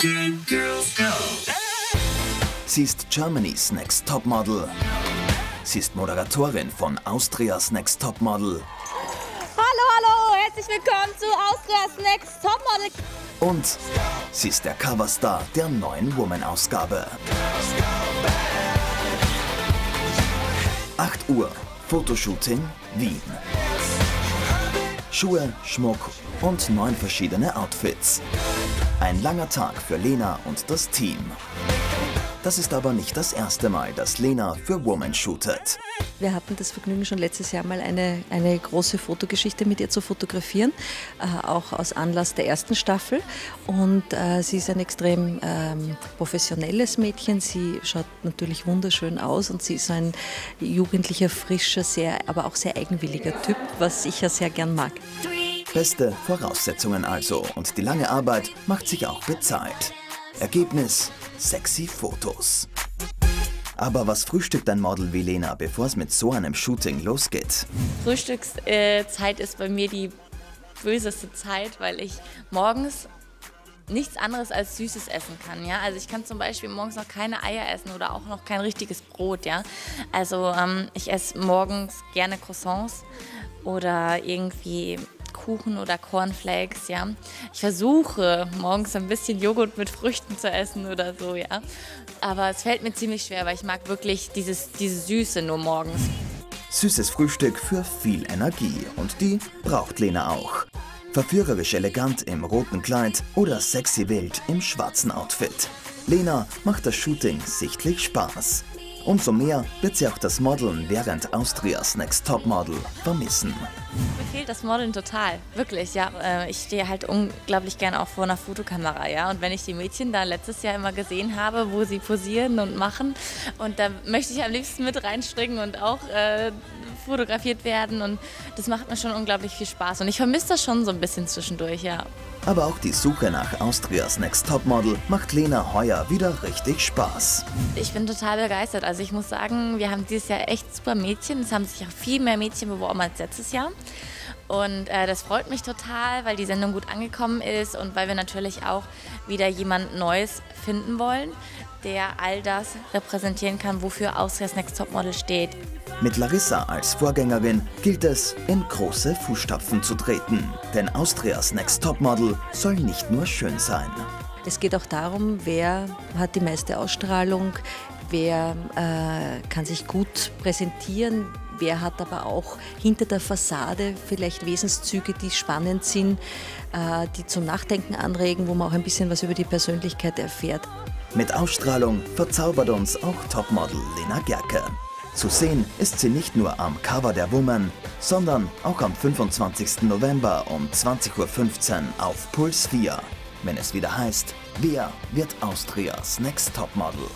Good girls go. Sie ist Germany's Next Top Model. Sie ist Moderatorin von Austria's Next Top Model. Hallo, hallo, herzlich willkommen zu Austria's Next Top Model. Und sie ist der Coverstar der neuen Woman-Ausgabe. 8 Uhr, Fotoshooting, Wien. Schuhe, Schmuck und 9 verschiedene Outfits. Ein langer Tag für Lena und das Team. Das ist aber nicht das erste Mal, dass Lena für Woman shootet. Wir hatten das Vergnügen, schon letztes Jahr mal eine große Fotogeschichte mit ihr zu fotografieren, auch aus Anlass der ersten Staffel. Und sie ist ein extrem professionelles Mädchen, sie schaut natürlich wunderschön aus und sie ist so ein jugendlicher, frischer, aber auch sehr eigenwilliger Typ, was ich ja sehr gern mag. Beste Voraussetzungen also, und die lange Arbeit macht sich auch bezahlt. Ergebnis: sexy Fotos. Aber was frühstückt ein Model wie Lena, bevor es mit so einem Shooting losgeht? Frühstückszeit ist bei mir die böseste Zeit, weil ich morgens nichts anderes als Süßes essen kann. Ja? Also ich kann zum Beispiel morgens noch keine Eier essen oder auch noch kein richtiges Brot. Ja? Also ich esse morgens gerne Croissants oder irgendwie Kuchen oder Cornflakes, ja. Ich versuche morgens ein bisschen Joghurt mit Früchten zu essen oder so, ja. Aber es fällt mir ziemlich schwer, weil ich mag wirklich diese Süße nur morgens. Süßes Frühstück für viel Energie, und die braucht Lena auch. Verführerisch elegant im roten Kleid oder sexy wild im schwarzen Outfit. Lena macht das Shooting sichtlich Spaß. Umso mehr wird sie auch das Modeln während Austria's Next Top Model vermissen. Mir fehlt das Modeln total, wirklich, ja. Ich stehe halt unglaublich gerne auch vor einer Fotokamera, ja. Und wenn ich die Mädchen da letztes Jahr immer gesehen habe, wo sie posieren und machen, und da möchte ich am liebsten mit reinspringen und auch fotografiert werden, und das macht mir schon unglaublich viel Spaß, und ich vermisse das schon so ein bisschen zwischendurch, ja. Aber auch die Suche nach Austria's Next Top Model macht Lena heuer wieder richtig Spaß. Ich bin total begeistert. Also ich muss sagen, wir haben dieses Jahr echt super Mädchen. Es haben sich auch viel mehr Mädchen beworben als letztes Jahr. Und das freut mich total, weil die Sendung gut angekommen ist und weil wir natürlich auch wieder jemand Neues finden wollen, der all das repräsentieren kann, wofür Austria's Next Top Model steht. Mit Larissa als Vorgängerin gilt es, in große Fußstapfen zu treten. Denn Austria's Next Top Model soll nicht nur schön sein. Es geht auch darum, wer hat die meiste Ausstrahlung, wer kann sich gut präsentieren, wer hat aber auch hinter der Fassade vielleicht Wesenszüge, die spannend sind, die zum Nachdenken anregen, wo man auch ein bisschen was über die Persönlichkeit erfährt. Mit Ausstrahlung verzaubert uns auch Topmodel Lena Gercke. Zu sehen ist sie nicht nur am Cover der Woman, sondern auch am 25. November um 20:15 Uhr auf Pulse 4, wenn es wieder heißt: Wer wird Austria's Next Topmodel?